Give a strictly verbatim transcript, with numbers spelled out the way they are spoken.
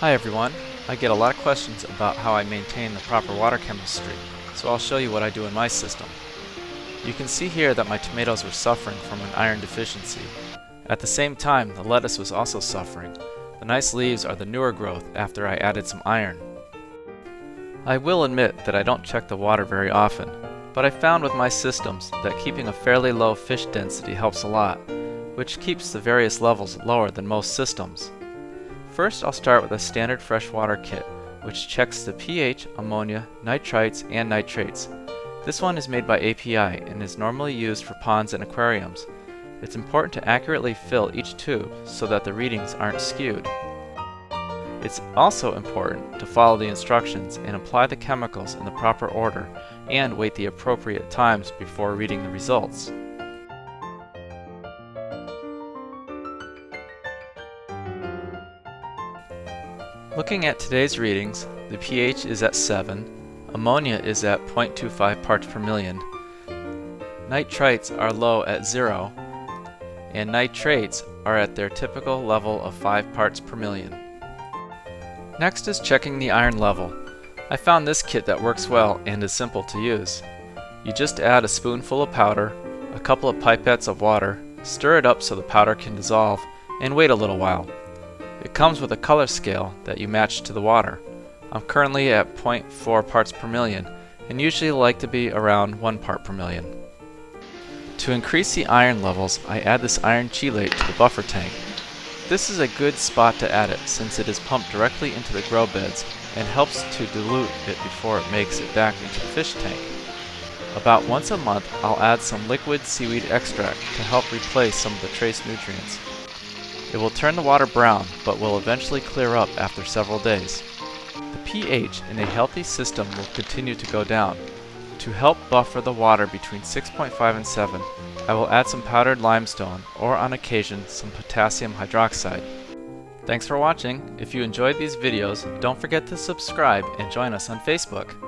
Hi everyone, I get a lot of questions about how I maintain the proper water chemistry, so I'll show you what I do in my system. You can see here that my tomatoes were suffering from an iron deficiency. At the same time, the lettuce was also suffering. The nice leaves are the newer growth after I added some iron. I will admit that I don't check the water very often, but I found with my systems that keeping a fairly low fish density helps a lot, which keeps the various levels lower than most systems. First, I'll start with a standard freshwater kit, which checks the pH, ammonia, nitrites, and nitrates. This one is made by A P I and is normally used for ponds and aquariums. It's important to accurately fill each tube so that the readings aren't skewed. It's also important to follow the instructions and apply the chemicals in the proper order and wait the appropriate times before reading the results. Looking at today's readings, the pH is at seven, ammonia is at zero point two five parts per million, nitrites are low at zero, and nitrates are at their typical level of five parts per million. Next is checking the iron level. I found this kit that works well and is simple to use. You just add a spoonful of powder, a couple of pipettes of water, stir it up so the powder can dissolve, and wait a little while. It comes with a color scale that you match to the water. I'm currently at zero point four parts per million and usually like to be around one part per million. To increase the iron levels, I add this iron chelate to the buffer tank. This is a good spot to add it since it is pumped directly into the grow beds and helps to dilute it before it makes it back into the fish tank. About once a month, I'll add some liquid seaweed extract to help replace some of the trace nutrients. It will turn the water brown, but will eventually clear up after several days. The pH in a healthy system will continue to go down. To help buffer the water between six point five and seven, I will add some powdered limestone or, on occasion, some potassium hydroxide. Thanks for watching. If you enjoyed these videos, don't forget to subscribe and join us on Facebook.